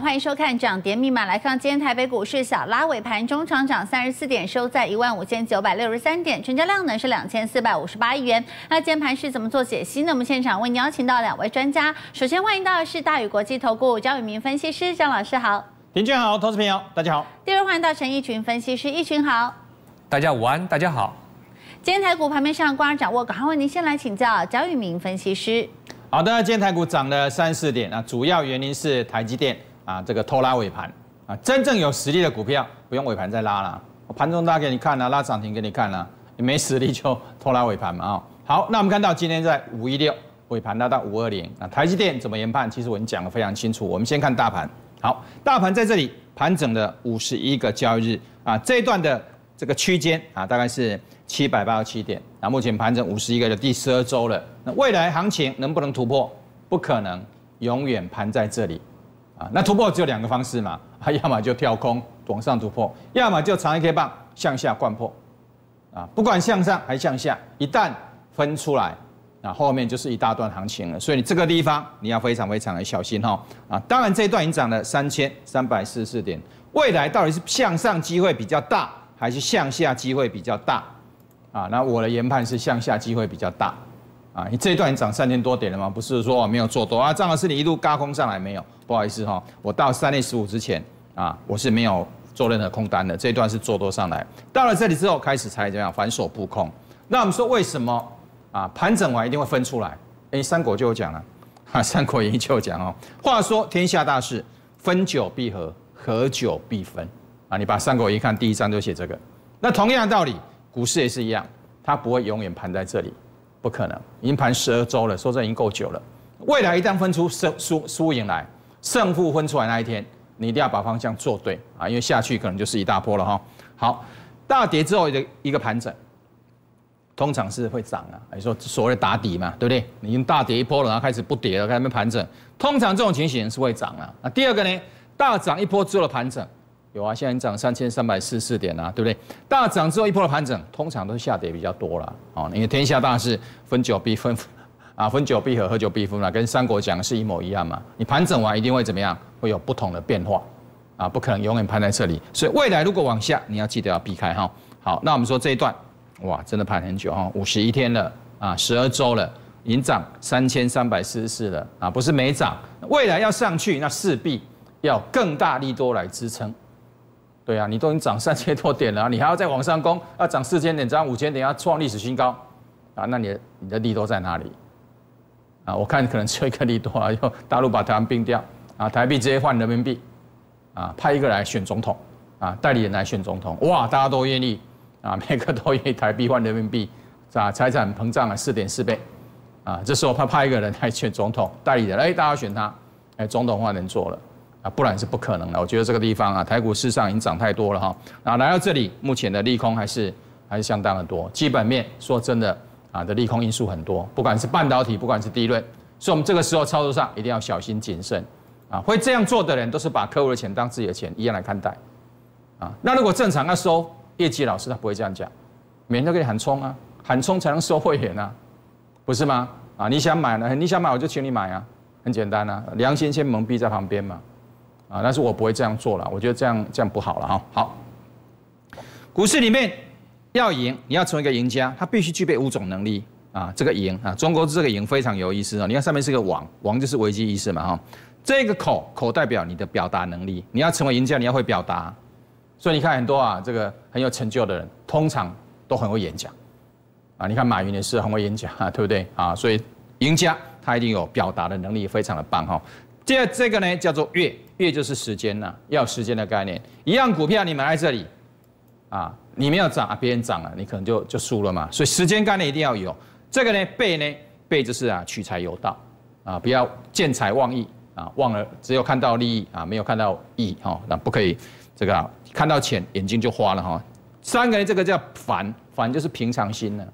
欢迎收看《涨跌密码》。来看，今天台北股市小拉尾盘，中场涨34点，收在15963点，成交量呢是2458亿元。那今天盘是怎么做解析呢？我们现场为您邀请到2位专家，首先欢迎到的是大宇国际投顾张宇明分析师，张老师好，林君好，投资朋友大家好。第二，欢迎到陈奕群分析师，奕群好，大家午安，大家好。今天台股盘面上光掌握，赶快为您先来请教张宇明分析师。 好的，今天台股涨了34点啊，主要原因是台积电啊这个偷拉尾盘啊，真正有实力的股票不用尾盘再拉了，我盘中拉给你看啦、啊，拉涨停给你看啦、啊，你没实力就偷拉尾盘嘛啊、哦。好，那我们看到今天在516尾盘拉到520啊，台积电怎么研判？其实我已经讲得非常清楚。我们先看大盘，好，大盘在这里盘整了51个交易日啊，这一段的这个区间啊，大概是787点。 那目前盘整51个的第12周了，那未来行情能不能突破？不可能，永远盘在这里，啊，那突破只有2个方式嘛，啊，要么就跳空往上突破，要么就长黑 K 棒向下灌破，啊，不管向上还向下，一旦分出来，那后面就是一大段行情了，所以你这个地方你要非常的小心哈，啊，当然这一段已经涨了3344点，未来到底是向上机会比较大，还是向下机会比较大？ 啊，那我的研判是向下机会比较大，啊，你这一段你涨3000多点了吗？不是说我没有做多啊，张老师你一路轧空上来没有？不好意思哈、哦，我到3月15之前啊，我是没有做任何空单的，这一段是做多上来，到了这里之后开始才怎么样反手布空。那我们说为什么啊盘整完一定会分出来？哎，三国就有讲了，啊，《三国演义》就有讲哦。话说天下大事，分久必合，合久必分啊。你把《三国演义》看第1章就写这个。那同样的道理。 股市也是一样，它不会永远盘在这里，不可能。已经盘12周了，说这已经够久了。未来一旦分出输赢来，胜负分出来那一天，你一定要把方向做对啊，因为下去可能就是一大波了哈。好，大跌之后的一个盘整，通常是会涨啊。你说所谓的打底嘛，对不对？你已经大跌一波了，然后开始不跌了，开始盘整，通常这种情形是会涨啊。那第二个呢，大涨一波之后的盘整。 有啊，现在你涨3344点啊，对不对？大涨之后一波的盘整，通常都是下跌比较多啦。哦，因为天下大事，分久必分，啊，分久必合，合久必分啦，跟三国讲的是一模一样嘛。你盘整完一定会怎么样？会有不同的变化，啊，不可能永远盘在这里。所以未来如果往下，你要记得要避开哈、哦。好，那我们说这一段，哇，真的盘很久哈、哦，51天了啊，12周了，已经涨3344了啊，不是没涨，未来要上去，那势必要更大力多来支撑。 对啊，你都已经涨3000多点了、啊，你还要再往上攻，要涨4000点，涨5000点，要创历史新高，啊，那你的利多在哪里？啊，我看可能只有一个利多啊，就大陆把台湾并掉，啊，台币直接换人民币，啊，派一个来选总统，啊，代理人来选总统，哇，大家都愿意，啊，每个都愿意台币换人民币，啊，财产膨胀了4.4倍，啊，这时候派一个人来选总统，代理人，哎，大家选他，哎，总统换人做了。 啊，不然是不可能的。我觉得这个地方啊，台股市场已经涨太多了哈。啊，来到这里，目前的利空还是相当的多。基本面说真的啊，的利空因素很多，不管是半导体，不管是低润，所以我们这个时候操作上一定要小心谨慎。啊，会这样做的人都是把客户的钱当自己的钱一样来看待。啊，那如果正常要收业绩，老师他不会这样讲，每天都给你喊冲啊，喊冲才能收会员啊，不是吗？啊，你想买呢？你想买我就请你买啊，很简单啊，良心先蒙蔽在旁边嘛。 啊，但是我不会这样做了，我觉得这样不好了哈。好，股市里面要赢，你要成为一个赢家，他必须具备5种能力啊。这个赢啊，中国这个赢非常有意思啊。你看上面是个网，网就是危机意识嘛哈。这个口代表你的表达能力，你要成为赢家，你要会表达。所以你看很多啊，这个很有成就的人，通常都很会演讲啊。你看马云也是很会演讲啊，对不对啊？所以赢家他一定有表达的能力，非常的棒哈。 这个呢叫做月，月就是时间呐、啊，要有时间的概念。一样股票你买在这里，啊，你没有涨，别人涨了，你可能就输了嘛。所以时间概念一定要有。这个呢备呢备就是啊取财有道，啊不要见财忘义啊，忘了只有看到利益啊，没有看到义哈，那、哦、不可以这个、啊、看到钱眼睛就花了哈、哦。3个呢这个叫凡，凡就是平常心了、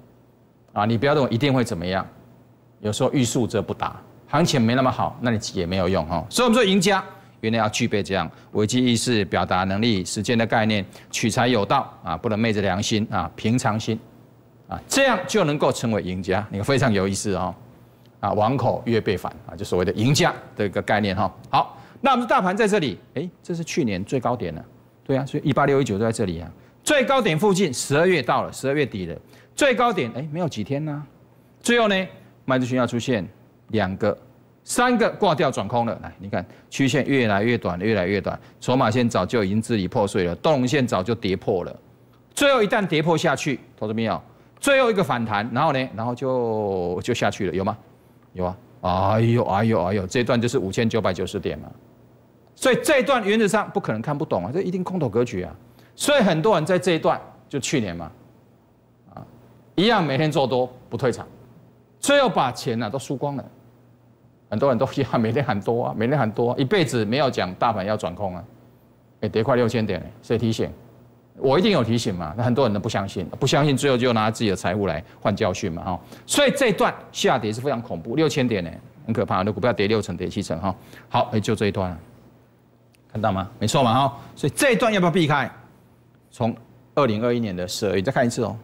啊，啊你不要认为一定会怎么样，有时候欲速则不达。 行情没那么好，那你急也没有用哈。所以我们说，赢家原来要具备这样危机意识、表达能力、时间的概念、取财有道啊，不能昧着良心啊，平常心啊，这样就能够成为赢家。你看非常有意思哦。啊，王口越被反啊，就所谓的赢家的一个概念哈。好，那我们大盘在这里，哎，这是去年最高点了，对啊，所以18619都在这里啊，最高点附近，12月到了，12月底了，最高点哎没有几天呢、啊，最后呢卖出讯号出现2个、3个挂掉转空了，来你看曲线越来越短，越来越短，筹码线早就已经支离破碎了，动能线早就跌破了，最后一旦跌破下去，投资朋友最后一个反弹，然后呢，然后就下去了，有吗？有啊。哎呦哎呦哎呦，这一段就是5990点嘛，所以这一段原则上不可能看不懂啊，这一定空头格局啊，所以很多人在这一段就去年嘛，啊，一样每天做多不退场，最后把钱啊都输光了，很多人都一样每天喊多啊，每天喊多、啊，一辈子没有讲大盘要转空啊，哎，跌快6000点、欸，谁提醒？我一定有提醒嘛，那很多人都不相信，不相信最后就拿自己的财富来换教训嘛，哈，所以这一段下跌是非常恐怖，6000点呢，很可怕，那股票跌6成、跌7成，哈，好，哎，就这一段，看到吗？没错嘛，哈，所以这一段要不要避开？从2021年的12月，再看一次哦，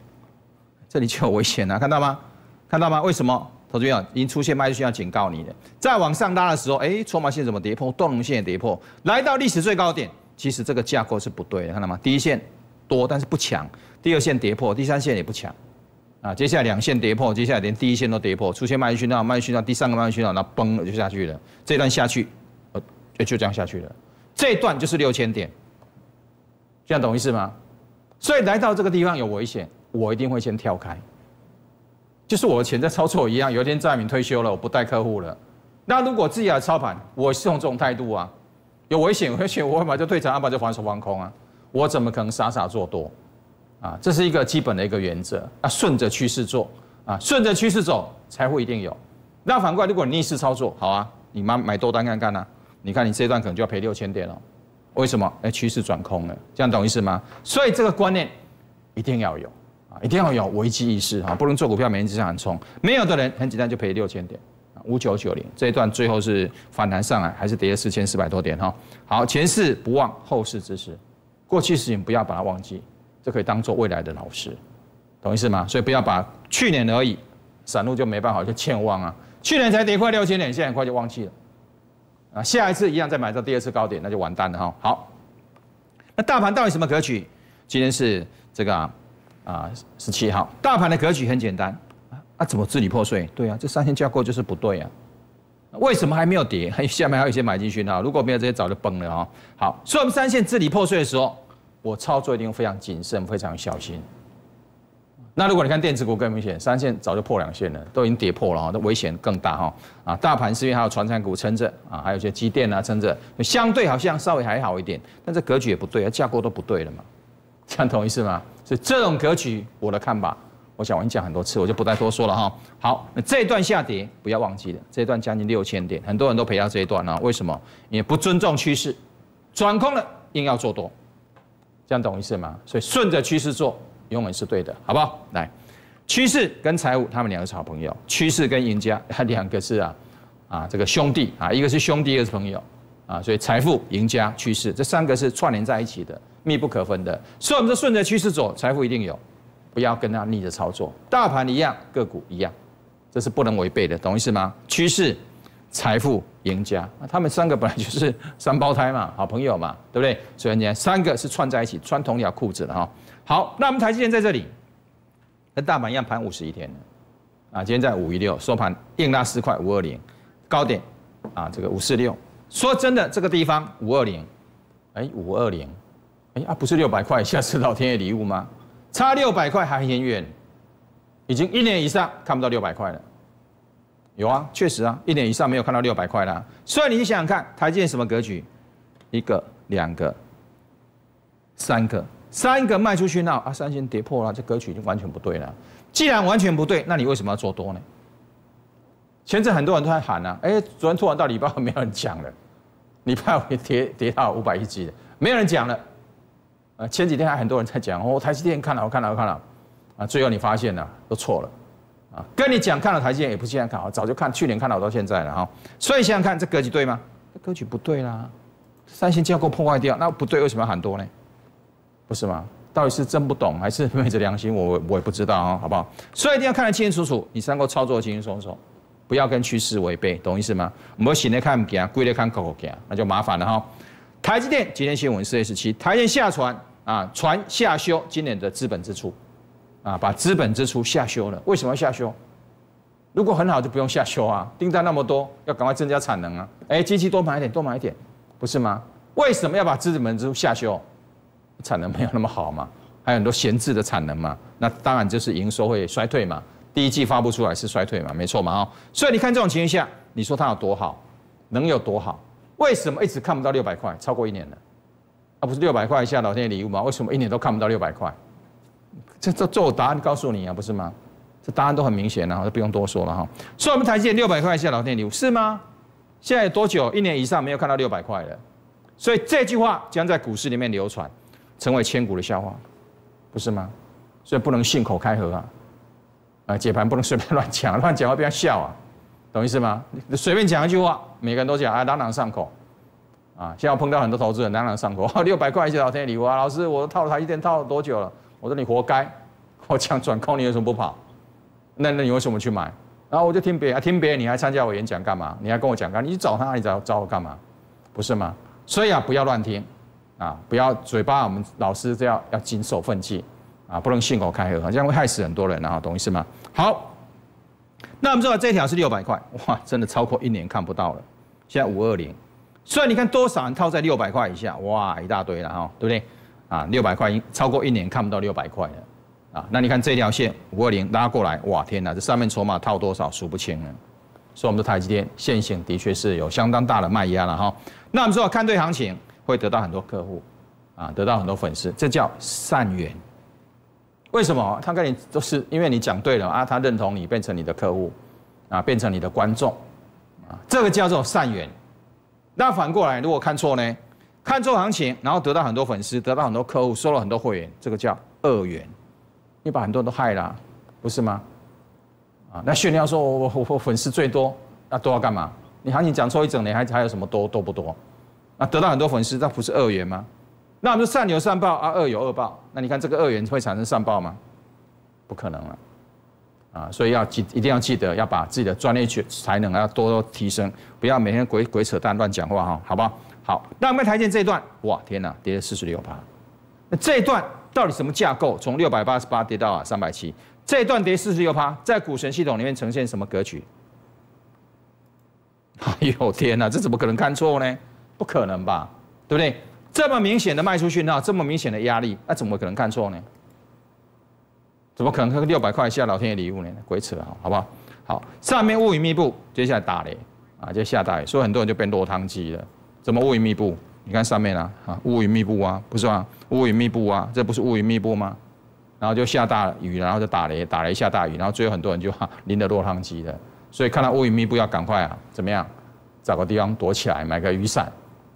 这里就有危险了、啊，看到吗？看到吗？为什么？投资朋友已经出现卖出讯号警告你了，再往上拉的时候，哎，筹码线怎么跌破？动能线也跌破，来到历史最高点，其实这个架构是不对的，看到吗？第一线多，但是不强。第二线跌破，第三线也不强，啊，接下来2线跌破，接下来连第1线都跌破，出现卖出讯号，卖出讯号，第3个卖出讯号，然后崩了就下去了。这段下去，就这样下去了。这一段就是6000点，这样懂意思吗？所以来到这个地方有危险，我一定会先跳开。就是我的钱在操作一样，有一天赵明退休了，我不带客户了，那如果自己来操盘，我是用这种态度啊，有危险，我要么就退场，要么就还手放空啊。我怎么可能傻傻做多，啊，这是一个基本的一个原则啊，顺着趋势做啊，顺着趋势走，财富一定有。那反过来，如果你逆势操作，好啊，你买多单看看啊，你看你这一段可能就要赔6000点哦。为什么？哎，趋势转空了，这样懂意思吗？所以这个观念一定要有啊，一定要有危机意识啊，不能做股票每天只想冲。没有的人很简单就赔6000点啊，5990这一段最后是反弹上来，还是跌了4400多点哈。好，前事不忘，后事之师。过去事情不要把它忘记，这可以当做未来的老师，懂意思吗？所以不要把去年而已，散户就没办法就健忘啊。去年才跌快6000点，现在很快就忘记了，啊，下一次一样再买到第2次高点，那就完蛋了哈。好，那大盘到底什么格局？今天是这个17号，大盘的格局很简单啊，怎么支离破碎？对啊，这3线架构就是不对啊。为什么还没有跌？下面还有一些买进讯号，如果没有这些早就崩了啊。好，所以我们3线支离破碎的时候，我操作一定非常谨慎，非常小心。那如果你看电子股更明显，3线早就破2线了，都已经跌破了哈，那危险更大哈啊！大盘是因为还有传产股撑着啊，还有一些机电啊撑着，相对好像稍微还好一点，但这格局也不对，架构都不对了嘛，这样懂意思吗？所以这种格局，我的看法，我想我已经讲很多次，我就不再多说了哈。好，那这一段下跌不要忘记了，这一段将近6000点，很多人都赔到这一段啊，为什么？也不尊重趋势，转空了硬要做多。这样懂意思吗？所以顺着趋势做，永远是对的，好不好？来，趋势跟财务他们两个是好朋友，趋势跟赢家他两个是这个兄弟啊，一个是兄弟，一个是朋友啊，所以财富、赢家、趋势这3个是串联在一起的，密不可分的。所以我们就顺着趋势走，财富一定有，不要跟他逆着操作，大盘一样，个股一样，这是不能违背的，懂意思吗？趋势、财富、赢家，他们3个本来就是3胞胎嘛，好朋友嘛，对不对？所以你看3个是串在一起，穿同一条裤子的哈。好，那我们台积电在这里，跟大盘一样盘51天了，啊，今天在516收盘，硬拉4块520，高点啊这个546。说真的，这个地方520，哎520，哎啊不是600块，下次老天爷礼物吗？差600块还很远，已经1年以上看不到600块了。有啊，确实啊，1年以上没有看到600块啦。所以你想想看，台积电什么格局？1个、2个、3个卖出讯号啊，3线跌破了，这格局已经完全不对了。既然完全不对，那你为什么要做多呢？前阵很多人都在喊啊，哎，昨天突然到礼拜五没有人讲了，礼拜五跌到510了，没有人讲了。前几天还很多人在讲哦，台积电看了，看了，啊，最后你发现了都错了。啊，跟你讲看了台积电也不现在看好，早就看去年看好到现在了哈，所以想想看这格局对吗？格局不对啦，3线架构破坏掉，那不对，为什么要喊多呢？不是吗？到底是真不懂还是昧着良心？我也不知道啊，好不好？所以一定要看得清清楚楚，你才能够操作清清楚楚，不要跟趋势违背，懂意思吗？我们现在看不行，跪在看口行，那就麻烦了哈。台积电今天新闻4月17，台积电下船啊，船下修今年的资本支出啊，把资本支出下修了。为什么要下修？如果很好就不用下修啊，订单那么多，要赶快增加产能啊。机器多买一点，多买一点，不是吗？为什么要把资本支出下修？产能没有那么好嘛，还有很多闲置的产能嘛，那当然就是营收会衰退嘛。第一季发不出来是衰退嘛，没错嘛哦。所以你看这种情况下，你说它有多好，能有多好？为什么一直看不到600块？超过1年了，啊，不是600块以下老天爷礼物吗？为什么一年都看不到600块？这我答案告诉你啊，不是吗？这答案都很明显啊，就不用多说了哈。所以我们台积电600块以下老天爷礼物是吗？现在有多久？1年以上没有看到600块了。所以这句话将在股市里面流传，成为千古的笑话，不是吗？所以不能信口开河啊。解盘不能随便乱讲，乱讲会被人笑啊，懂意思吗？你随便讲一句话，每个人都讲啊，朗朗上口啊。现在我碰到很多投资人朗朗上口，600块就老天爷礼物啊！老师，我套台积电套了多久了？我说你活该，我讲转空你为什么不跑？那你为什么去买？然后我就听别人，听别人你还参加我演讲干嘛？你还跟我讲干嘛？你去找他，你找我干嘛？不是吗？所以啊，不要乱听啊，不要嘴巴，我们老师这样要谨守分际。啊，不能信口开河，这样会害死很多人啊，懂意思吗？好，那我们知道这条是600块，哇，真的超过1年看不到了，现在520，所以你看多少人套在600块以下，哇，一大堆了哈，对不对？啊，600块超过1年看不到600块了，啊，那你看这条线520拉过来，哇，天哪，这上面筹码套多少数不清了，所以我们的台积电现行的确是有相当大的卖压了哈。那我们说看对行情会得到很多客户，啊，得到很多粉丝，这叫善缘。为什么他跟你都是因为你讲对了啊？他认同你，变成你的客户，啊，变成你的观众，啊，这个叫做善缘。那反过来，如果看错呢？看错行情，然后得到很多粉丝，得到很多客户，收了很多会员，这个叫恶缘。你把很多人都害了啊，不是吗？啊，那炫耀说我粉丝最多，那都要干嘛？你行情讲错一整年，还有什么多不多？那得到很多粉丝，那不是恶缘吗？那我们说善有善报啊，恶有恶报。那你看这个恶缘会产生善报吗？不可能了，啊，所以一定要记得要把自己的专业才能要多多提升，不要每天鬼扯淡乱讲话哈，好不好？好，那我们台积电这一段，哇，天哪，跌了46%。那这一段到底什么架构？从688跌到370，这一段跌46%，在股神系统里面呈现什么格局？哎呦天哪，这怎么可能看错呢？不可能吧，对不对？这么明显的卖出讯号，这么明显的压力，那怎么可能看错呢？怎么可能看600块以下老天爷礼物呢？鬼扯啊，好不好？好，上面乌云密布，接下来打雷啊，就下大雨，所以很多人就变落汤鸡了。怎么乌云密布？你看上面啊，乌云密布啊，不是吗？乌云密布啊，这不是乌云密布吗？然后就下大雨，然后就打雷，打雷下大雨，然后最后很多人就淋了落汤鸡了。所以看到乌云密布要赶快啊，怎么样？找个地方躲起来，买个雨伞。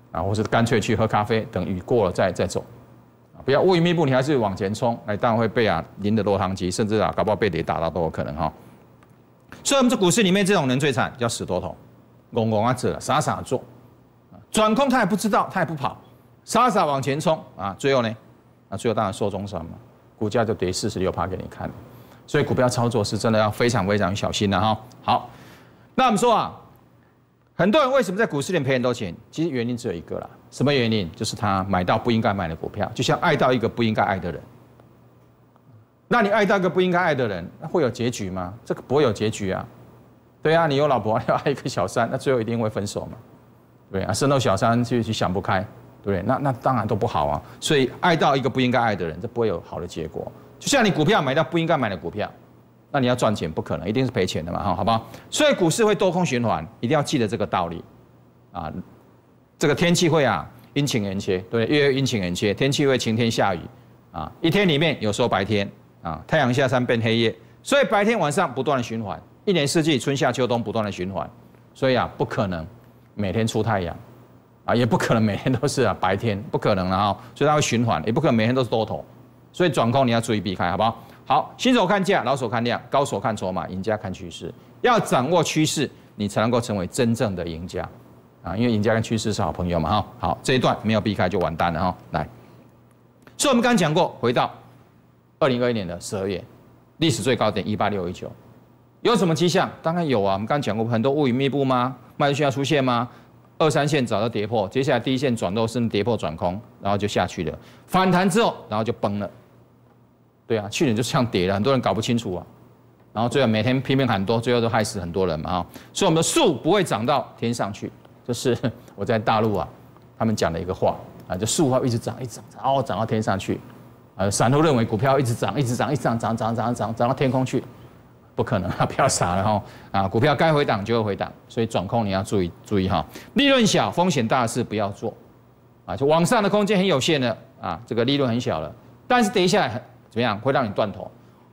啊，或是干脆去喝咖啡，等雨过了再走，啊，不要乌云密布，你还是往前冲，哎，当然会被啊淋的落汤鸡，甚至啊搞不好被雷打到都有可能哈，哦。所以我们这股市里面这种人最惨，叫死多头，拱拱啊走了，傻傻做，转空他也不知道，他也不跑，傻傻往前冲啊，最后呢，啊最后当然受重伤嘛，股价就跌46%给你看，所以股票操作是真的要非常非常小心的哈，哦。好，那我们说啊。很多人为什么在股市里赔很多钱？其实原因只有一个啦，什么原因？就是他买到不应该买的股票，就像爱到一个不应该爱的人。那你爱到一个不应该爱的人，那会有结局吗？这个不会有结局啊。对啊，你有老婆要爱一个小三，那最后一定会分手嘛。对啊，生到小三去想不开，对不对？那当然都不好啊。所以爱到一个不应该爱的人，这不会有好的结果。就像你股票买到不应该买的股票。那你要赚钱不可能，一定是赔钱的嘛，好不好？所以股市会多空循环，一定要记得这个道理，啊，这个天气会啊阴晴圆缺，对，月阴晴圆缺，天气会晴天下雨，啊，一天里面有时候白天啊，太阳下山变黑夜，所以白天晚上不断的循环，一年四季春夏秋冬不断的循环，所以啊不可能每天出太阳，啊也不可能每天都是啊白天，不可能了哈，所以它会循环，也不可能每天都是多头，所以转空你要注意避开，好不好？好，新手看价，老手看量，高手看筹码，赢家看趋势。要掌握趋势，你才能够成为真正的赢家，啊，因为赢家跟趋势是好朋友嘛，哈。好，这一段没有避开就完蛋了哈。来，所以我们刚刚讲过，回到2021年的12月，历史最高点18619，有什么迹象？当然有啊，我们刚刚讲过很多乌云密布吗？脉线要出现吗？二三线找到跌破，接下来第一线转弱，甚至跌破转空，然后就下去了。反弹之后，然后就崩了。对啊，去年就这样跌了，很多人搞不清楚啊。然后最后每天拼命喊多，最后都害死很多人嘛啊。所以我们的树不会长到天上去，这是我在大陆啊，他们讲的一个话啊，就树啊一直长，一直长，哦，长到天上去。散户认为股票一直涨，一直涨，一直涨，涨到天空去，不可能啊！不要傻了哈！啊，股票该回档就会回档，所以转空你要注意哈。利润小、风险大的事不要做，啊，就往上的空间很有限了啊，这个利润很小了，但是跌下来怎么样会让你断头？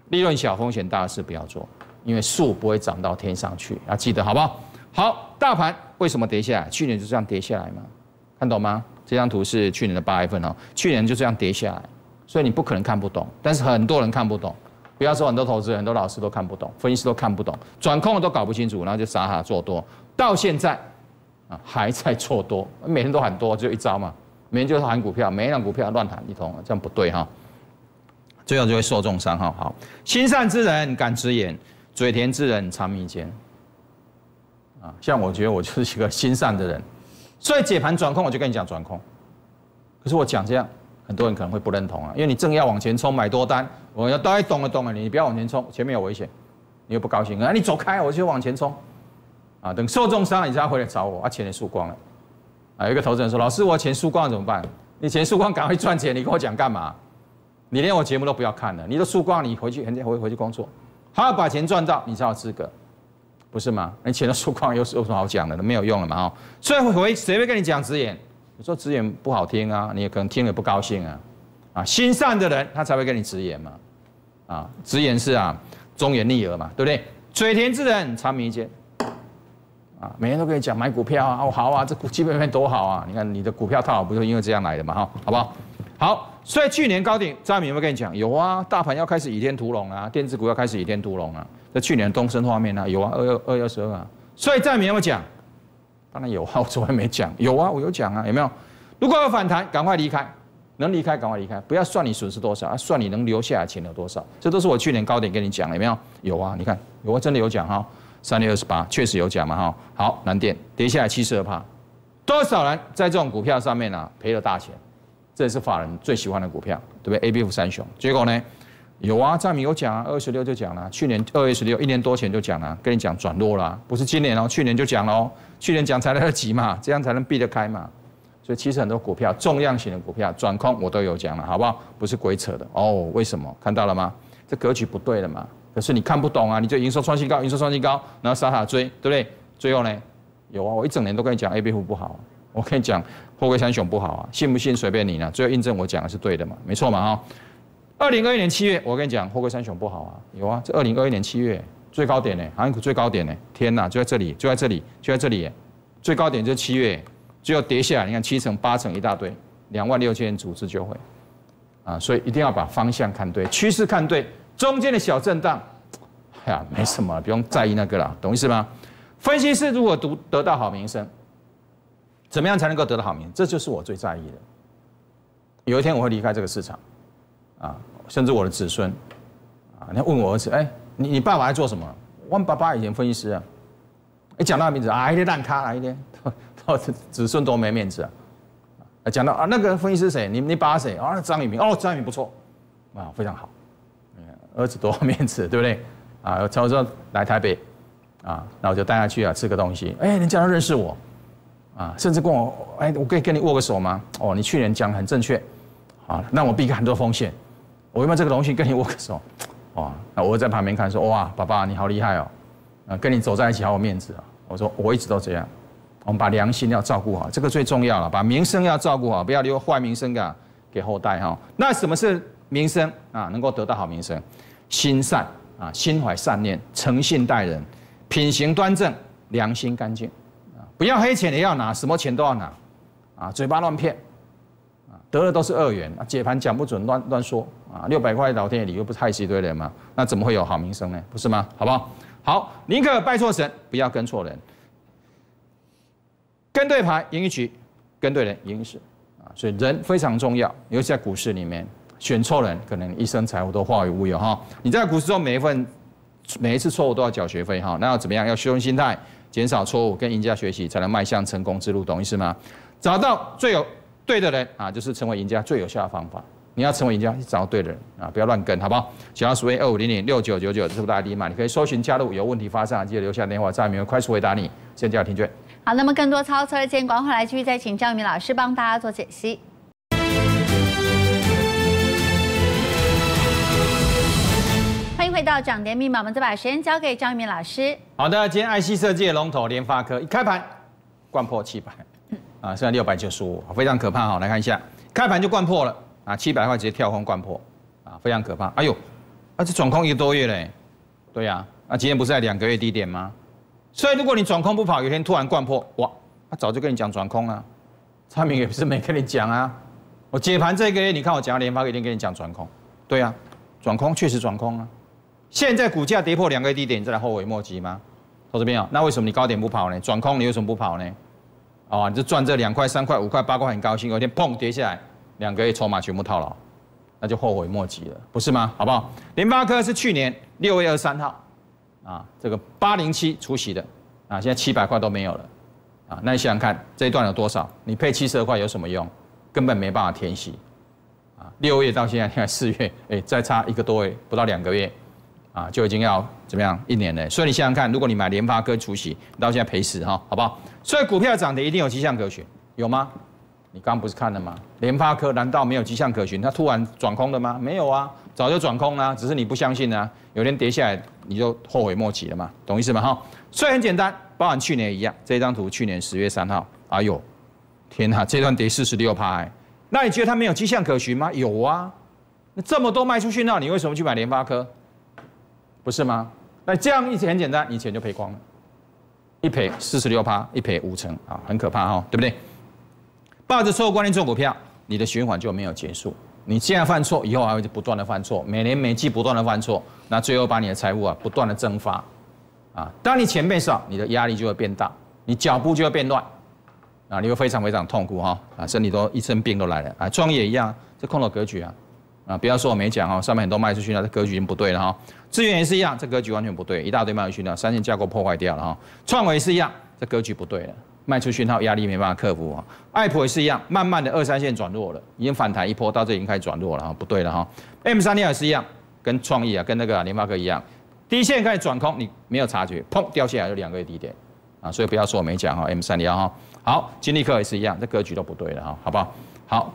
利润小、风险大的事不要做，因为树不会长到天上去，要记得好不好？好，大盘为什么跌下来？去年就这样跌下来嘛，看懂吗？这张图是去年的8月份哦，去年就这样跌下来。所以你不可能看不懂，但是很多人看不懂，不要说很多投资人、很多老师都看不懂，分析师都看不懂，转空都搞不清楚，然后就傻傻做多，到现在啊还在做多，每天都喊多，就一招嘛，每天就是喊股票，每一档股票乱喊一通，这样不对哈，最后就会受重伤哈。好，心善之人敢直言，嘴甜之人藏密间。啊，像我觉得我就是一个心善的人，所以解盘转空我就跟你讲转空，可是我讲这样。很多人可能会不认同啊，因为你正要往前冲买多单，我要大概懂了，你不要往前冲，前面有危险，你又不高兴，啊，你走开，我就往前冲，啊，等受重伤了你才回来找我，啊，钱也输光了，啊，有一个投资人说，老师我钱输光了怎么办？你钱输光赶快赚钱，你跟我讲干嘛？你连我节目都不要看了，你都输光了，你回去工作，好好把钱赚到，你才有资格，不是吗？你钱都输光有什么好讲的？没有用了嘛哦，所以谁会跟你讲直言？有时候直言不好听啊，你也可能听了不高兴啊，啊，心善的人他才会跟你直言嘛，啊，直言是啊，忠言逆耳嘛，对不对？嘴甜之人常迷奸，啊，每天都跟你讲买股票啊，哦好啊，这基本面多好啊，你看你的股票套牢不就因为这样来的嘛，哈，好不好？好，所以去年高点，张明有没有跟你讲？有啊，大盘要开始倚天屠龙啊，电子股要开始倚天屠龙啊，在去年东升画面啊，有啊，222啊，所以张明有没有讲？当然有啊，我昨天没讲。有啊，我有讲啊，有没有？如果有反弹，赶快离开，能离开赶快离开，不要算你损失多少，啊，算你能留下来钱有多少。这都是我去年高点跟你讲，有没有？有啊，你看，有啊，真的有讲哈，328确实有讲嘛哈。好，南电跌下来72%，多少人在这种股票上面啊赔了大钱？这也是法人最喜欢的股票，对不对 ？ABF 三雄，结果呢？有啊，张明有讲啊，26就讲了，去年2月16，1年多前就讲了，跟你讲转弱啦，不是今年哦，去年就讲喽，去年讲才来得及嘛，这样才能避得开嘛。所以其实很多股票，重量型的股票转空我都有讲了，好不好？不是鬼扯的哦。为什么？看到了吗？这格局不对了嘛。可是你看不懂啊，你就营收创新高，然后傻傻追，对不对？最后呢，有啊，我一整年都跟你讲 ABF 不好，我跟你讲货柜三雄不好啊，信不信随便你呢。最后印证我讲的是对的嘛，没错嘛啊。2021年7月，我跟你讲，货柜三雄不好啊，有啊，这2021年7月最高点呢，航运股最高点呢，天哪，就在这里，最高点就是7月，最后跌下来，你看7成8成一大堆，26000组织就会，啊，所以一定要把方向看对，趋势看对，中间的小震荡，哎呀，没什么，不用在意那个啦，懂意思吗？分析师如果得到好名声，怎么样才能够得到好名？这就是我最在意的。有一天我会离开这个市场。啊，甚至我的子孙，啊，你要问我儿子，哎，你爸爸在做什么？我爸爸以前分析师啊，一讲到名字啊，一天烂咖啊，一天，子孙多没面子啊。讲到啊，那个分析师谁？你爸谁？啊，张雨明，哦，张雨不错，啊，非常好，儿子多面子，对不对？啊，常说来台北，啊，那我就带他去啊吃个东西，哎，人家都认识我，啊，甚至跟我，哎，我可以跟你握个手吗？哦，你去年讲很正确，啊，让我避开很多风险。我有没有这个荣幸跟你握个手？哇！那我在旁边看说，哇，爸爸你好厉害哦，啊，跟你走在一起好有面子啊、哦！我说我一直都这样，我们把良心要照顾好，这个最重要了，把名声要照顾好，不要留坏名声给后代哈、哦。那什么是名声啊？能够得到好名声，心善啊，心怀善念，诚信待人，品行端正，良心干净啊，不要黑钱也要拿，什么钱都要拿啊，嘴巴乱骗。得了都是2元啊！解盘讲不准，乱说啊！600块老天爷里又不是害死一堆人吗？那怎么会有好名声呢？不是吗？好不好？好，宁可拜错神，不要跟错人。跟对盘赢一局，跟对人赢一世啊！所以人非常重要，尤其在股市里面，选错人可能一生财富都化为乌有哈！你在股市中每一份每一次错误都要缴学费哈。那要怎么样？要修正心态，减少错误，跟赢家学习，才能迈向成功之路，懂意思吗？找到最有对的人啊，就是成为赢家最有效的方法。你要成为赢家，找到对的人啊，不要乱跟，好不好？小老鼠 A25006999，这是我的 ID 嘛？你可以搜寻加入，有问题发上，记得留下电话，张明会快速回答你。现在有听券。好，那么更多操作的建议，广告来继续再请张明老师帮大家做解析。 回到涨跌密码，我们再把时间交给张一鸣老师。好的，今天IC设计的龙头联发科一开盘，灌破700，啊，现在695，非常可怕哈。来看一下，开盘就灌破了啊，700块直接跳空灌破，啊，非常可怕。哎呦，啊，这转空一个多月嘞，对呀、啊，啊，今天不是在2个月低点吗？所以如果你转空不跑，有一天突然灌破，哇，他、啊、早就跟你讲转空了、啊，昌明也不是没跟你讲啊。我解盘这个月，你看我讲到联发科一定跟你讲转空，对呀、啊，转空确实转空啊。 现在股价跌破2个低点，你再来后悔莫及吗？投资朋友，那为什么你高点不跑呢？转空你为什么不跑呢？哦，你就赚这2块、3块、5块、8块，很高兴，有一天砰跌下来，2个月筹码全部套牢，那就后悔莫及了，不是吗？好不好？联发科是去年6月23号啊，这个807除息的啊，现在700块都没有了啊，那你想想看这一段有多少？你配72块有什么用？根本没办法填息啊！6月到现在你看4月，哎，再差1个多月，不到2个月。 啊，就已经要怎么样1年了，所以你想想看，如果你买联发科除息，你到现在赔死哈，好不好？所以股票涨跌一定有迹象可循，有吗？你刚不是看了吗？联发科难道没有迹象可循？它突然转空了吗？没有啊，早就转空啦，只是你不相信啊。有天跌下来，你就后悔莫及了嘛，懂意思吗？哈，所以很简单，包含去年一样，这张图去年10月3号，哎呦，天哪、啊，这段跌46%，欸、那你觉得它没有迹象可循吗？有啊，那这么多卖出去，那你为什么去买联发科？ 不是吗？那这样一很简单，你钱就赔光了，一赔46%，一赔5成啊，很可怕哈、哦，对不对？抱着错误观念做股票，你的循环就没有结束。你现在犯错，以后还会不断的犯错，每年每季不断的犯错，那最后把你的财务啊不断的蒸发啊。当你钱变少，你的压力就会变大，你脚步就会变乱啊，你会非常非常痛苦哈、哦、啊，身体都一身病都来了啊。创业也一样，这空头格局啊。 啊，不要说我没讲哦，上面很多卖出去了，这格局已经不对了哈、哦。资源也是一样，这格局完全不对，一大堆卖出去了，3线架构破坏掉了哈、哦。创维也是一样，这格局不对了，卖出讯号压力没办法克服啊、哦。爱普也是一样，慢慢的2、3线转弱了，已经反弹一波，到这已经开始转弱了哈、哦，不对了哈、哦。M32也是一样，跟创意啊，跟那个联发科一样，第一线开始转空，你没有察觉，砰掉下来就2个月低点啊，所以不要说我没讲哈、哦、，M32哈、哦。好，金立科也是一样，这格局都不对了哈、哦，好不好？好。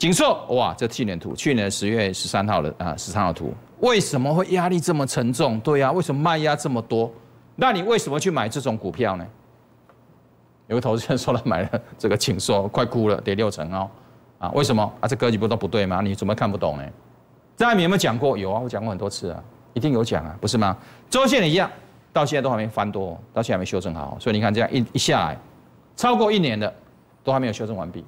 景硕，哇，这去年图，去年10月13号的啊，13号图，为什么会压力这么沉重？对啊，为什么卖压这么多？那你为什么去买这种股票呢？有个投资人说他买了这个景硕，快哭了，跌6成哦，啊，为什么啊？这格局不都不对吗？你怎么看不懂呢？在你有没有讲过？有啊，我讲过很多次啊，一定有讲啊，不是吗？周线也一样，到现在都还没翻多，到现在还没修正好，所以你看这样一下来，超过1年的都还没有修正完毕，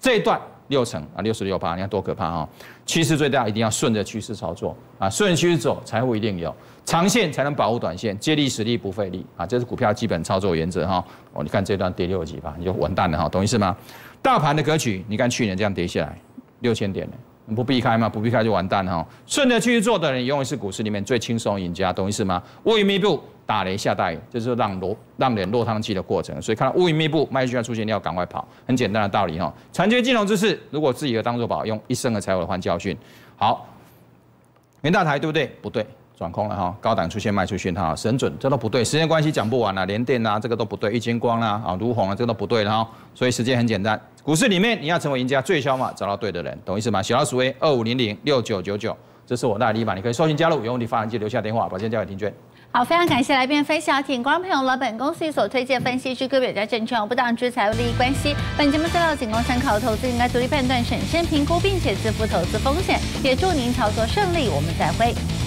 这一段。 6成啊，66%，你看多可怕哈、哦！趋势最大一定要顺着趋势操作啊，顺着趋势走，财富一定有，长线才能保护短线，借力使力不费力啊，这是股票基本操作原则哈、哦。哦，你看这段跌60%，你就完蛋了哈、哦，懂意思吗？大盘的格局，你看去年这样跌下来6000点了，你不避开吗？不避开就完蛋哈、哦。顺着趋势做的人，永远是股市里面最轻松赢家，懂意思吗？乌云密布，打雷下大雨，这就是让人落汤鸡的过程。所以看到乌云密布，卖出要出现，你要赶快跑，很简单的道理哈、哦。残缺金融知识。 如果自己的当作宝，用一生的财富换教训。好，元大台对不对？不对，转空了哈、哦，高档出现卖出讯号，神准这都不对。时间关系讲不完了、啊，联电啊，这个都不对，一间光啦啊，如虹啊，这个都不对了哈、哦。所以时间很简单，股市里面你要成为赢家，最消嘛，找到对的人，懂意思吗？小老鼠 A25006999，这是我的ID码，你可以搜寻加入，有问题发文记留下电话，把钱交给庭娟。 好，非常感谢来宾分享，请观众朋友了本公司所推荐分析之个别有价证券无不当之财务利益关系。本节目资料仅供参考，投资应该独立判断、审慎评估，并且自负投资风险。也祝您操作顺利，我们再会。